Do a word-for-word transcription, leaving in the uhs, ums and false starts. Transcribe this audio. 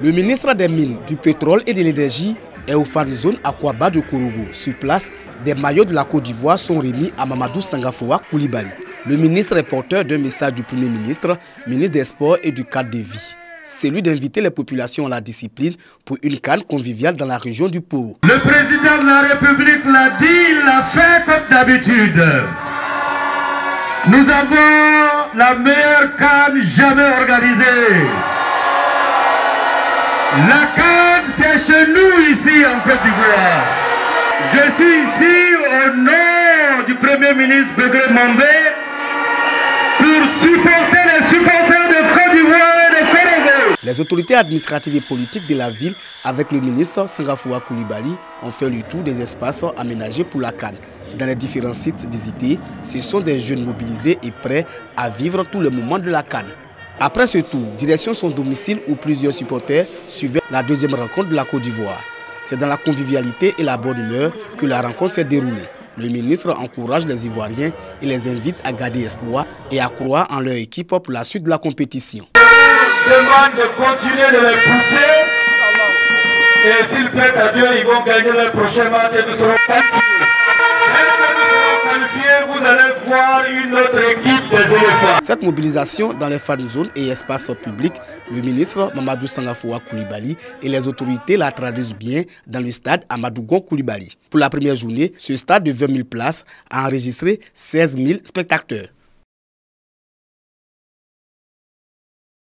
Le ministre des Mines, du Pétrole et de l'Énergie est au fan zone à Kouaba de Kourougou. Sur place, des maillots de la Côte d'Ivoire sont remis à Mamadou Sangafowa Coulibaly. Le ministre est porteur d'un message du Premier ministre, ministre des Sports et du cadre de vie. Celui d'inviter les populations à la discipline pour une CAN conviviale dans la région du Poro. Le président de la République l'a dit, il l'a fait comme d'habitude. Nous avons la meilleure CAN jamais organisée. La CAN, c'est chez nous ici en Côte d'Ivoire. Je suis ici au nom du Premier ministre Bedré Mambé pour supporter les supporters de Côte d'Ivoire et de Kourougou. Les autorités administratives et politiques de la ville, avec le ministre Sangafowa Coulibaly, ont fait le tour des espaces aménagés pour la CAN. Dans les différents sites visités, ce sont des jeunes mobilisés et prêts à vivre tous les moments de la CAN. Après ce tour, direction son domicile où plusieurs supporters suivaient la deuxième rencontre de la Côte d'Ivoire. C'est dans la convivialité et la bonne humeur que la rencontre s'est déroulée. Le ministre encourage les Ivoiriens et les invite à garder espoir et à croire en leur équipe pour la suite de la compétition. Je demande de continuer de les pousser et s'il plaît à Dieu, ils vont gagner le prochain match et nous serons qualifiés. Vous allez voir une autre équipe des éléphants. Cette mobilisation dans les fan zones et espaces publics, le ministre Mamadou Sangafowa Coulibaly et les autorités la traduisent bien dans le stade Amadou Gon Coulibaly. Pour la première journée, ce stade de vingt mille places a enregistré seize mille spectateurs.